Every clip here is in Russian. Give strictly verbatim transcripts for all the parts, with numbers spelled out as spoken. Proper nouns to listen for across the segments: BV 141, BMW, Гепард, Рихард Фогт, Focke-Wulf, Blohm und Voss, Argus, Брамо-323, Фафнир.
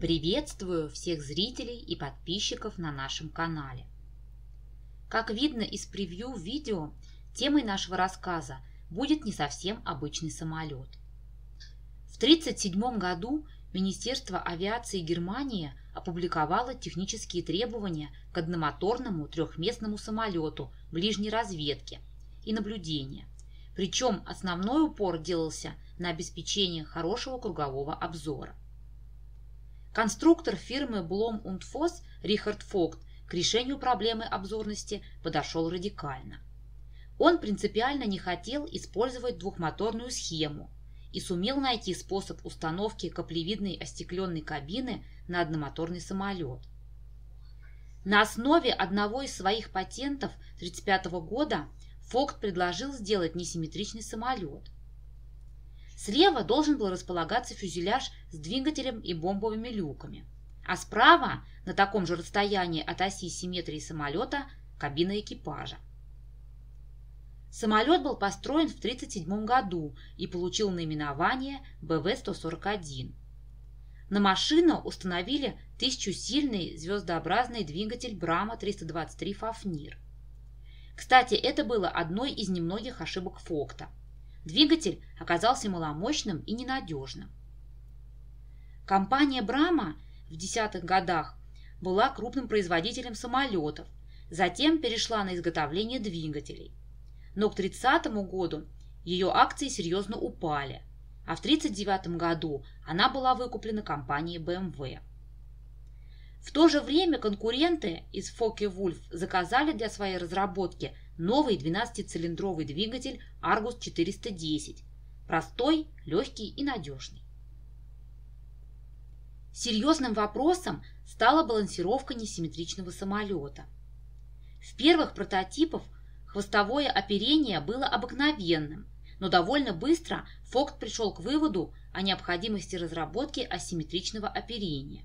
Приветствую всех зрителей и подписчиков на нашем канале. Как видно из превью видео, темой нашего рассказа будет не совсем обычный самолет. В тысяча девятьсот тридцать седьмом году Министерство авиации Германии опубликовало технические требования к одномоторному трехместному самолету ближней разведки и наблюдения. Причем основной упор делался на обеспечение хорошего кругового обзора. Конструктор фирмы Blohm und Voss Рихард Фогт к решению проблемы обзорности подошел радикально. Он принципиально не хотел использовать двухмоторную схему и сумел найти способ установки каплевидной остекленной кабины на одномоторный самолет. На основе одного из своих патентов тысяча девятьсот тридцать пятого года Фогт предложил сделать несимметричный самолет. Слева должен был располагаться фюзеляж с двигателем и бомбовыми люками, а справа, на таком же расстоянии от оси симметрии самолета, кабина экипажа. Самолет был построен в тысяча девятьсот тридцать седьмом году и получил наименование бэ вэ сто сорок один. На машину установили тысячусильный звездообразный двигатель Брамо триста двадцать три Фафнир. Кстати, это было одной из немногих ошибок Фогта. Двигатель оказался маломощным и ненадежным. Компания «Брамо» в десятых годах была крупным производителем самолетов, затем перешла на изготовление двигателей. Но к тридцатому году ее акции серьезно упали, а в тридцать девятом году она была выкуплена компанией бэ эм вэ. В то же время конкуренты из Focke-Wulf заказали для своей разработки новый двенадцатицилиндровый двигатель Argus четыреста десять, простой, легкий и надежный. Серьезным вопросом стала балансировка несимметричного самолета. В первых прототипах хвостовое оперение было обыкновенным, но довольно быстро Фогт пришел к выводу о необходимости разработки асимметричного оперения.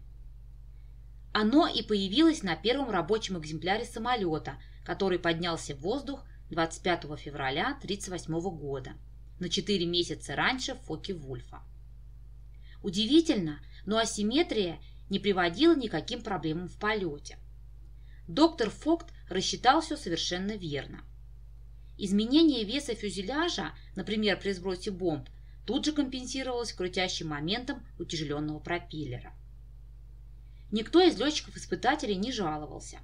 Оно и появилось на первом рабочем экземпляре самолета, который поднялся в воздух двадцать пятого февраля тысяча девятьсот тридцать восьмого года, на четыре месяца раньше Фокке-Вульфа. Удивительно, но асимметрия не приводила никаким проблемам в полете. Доктор Фогт рассчитал все совершенно верно. Изменение веса фюзеляжа, например, при сбросе бомб, тут же компенсировалось крутящим моментом утяжеленного пропеллера. Никто из летчиков-испытателей не жаловался.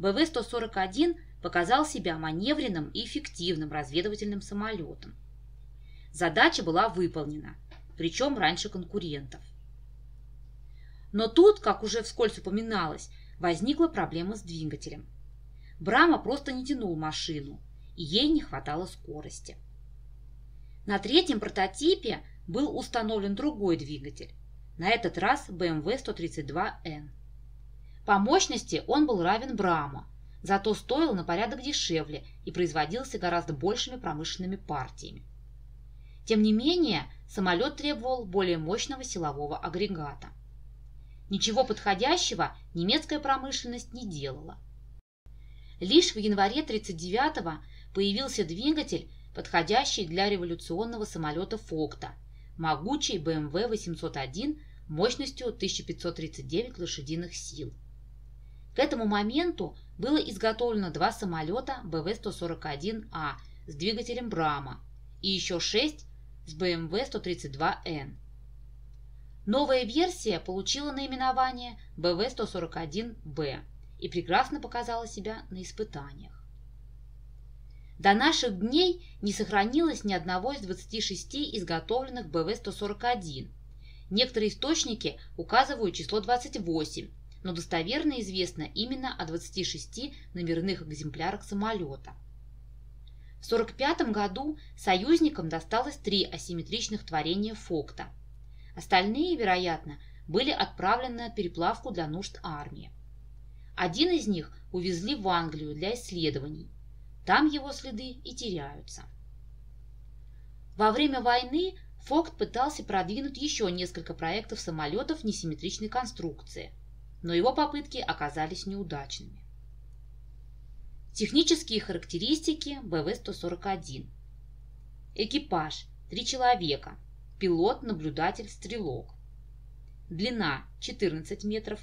бэ вэ сто сорок один показал себя маневренным и эффективным разведывательным самолетом. Задача была выполнена, причем раньше конкурентов. Но тут, как уже вскользь упоминалось, возникла проблема с двигателем. Брамо просто не тянул машину, и ей не хватало скорости. На третьем прототипе был установлен другой двигатель, на этот раз бэ эм вэ сто тридцать два эн. По мощности он был равен Брамо, зато стоил на порядок дешевле и производился гораздо большими промышленными партиями. Тем не менее, самолет требовал более мощного силового агрегата. Ничего подходящего немецкая промышленность не делала. Лишь в январе тысяча девятьсот тридцать девятого появился двигатель, подходящий для революционного самолета Фогта, могучий бэ эм вэ восемьсот один мощностью тысяча пятьсот тридцать девять лошадиных сил. К этому моменту было изготовлено два самолета бэ вэ сто сорок один а с двигателем Брамо и еще шесть с бэ эм вэ сто тридцать два эн. Новая версия получила наименование бэ вэ сто сорок один бэ и прекрасно показала себя на испытаниях. До наших дней не сохранилось ни одного из двадцати шести изготовленных бэ вэ сто сорок один. Некоторые источники указывают число двадцать восемь, но достоверно известно именно о двадцати шести номерных экземплярах самолета. В тысяча девятьсот сорок пятом году союзникам досталось три асимметричных творения Фогта. Остальные, вероятно, были отправлены на переплавку для нужд армии. Один из них увезли в Англию для исследований. Там его следы и теряются. Во время войны Фогт пытался продвинуть еще несколько проектов самолетов несимметричной конструкции, но его попытки оказались неудачными. Технические характеристики бэ вэ сто сорок один. Экипаж – три человека. Пилот, наблюдатель, стрелок. Длина – четырнадцать метров.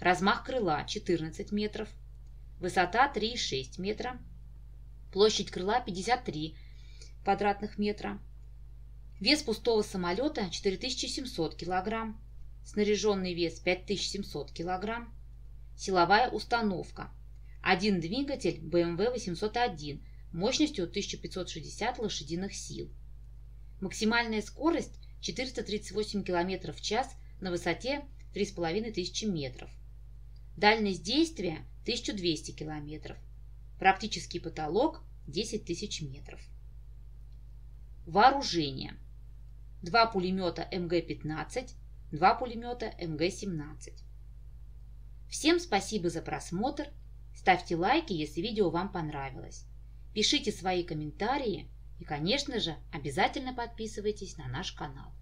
Размах крыла – четырнадцать метров. Высота – три и шесть метра. Площадь крыла – пятьдесят три квадратных метра. Вес пустого самолета – четыре тысячи семьсот килограмм. Снаряженный вес – пять тысяч семьсот килограмм. Силовая установка. Один двигатель бэ эм вэ восемьсот один мощностью тысяча пятьсот шестьдесят лошадиных сил. Максимальная скорость – четыреста тридцать восемь километров в час на высоте три тысячи пятьсот метров. Дальность действия – тысяча двести километров. Практический потолок – десять тысяч метров. Вооружение. Два пулемета эм гэ пятнадцать, два пулемета эм гэ семнадцать. Всем спасибо за просмотр. Ставьте лайки, если видео вам понравилось. Пишите свои комментарии и, конечно же, обязательно подписывайтесь на наш канал.